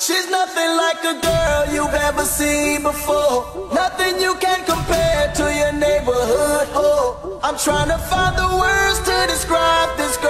She's nothing like a girl you've ever seen before. Nothing you can compare to your neighborhood. Oh, I'm trying to find the words to describe this girl.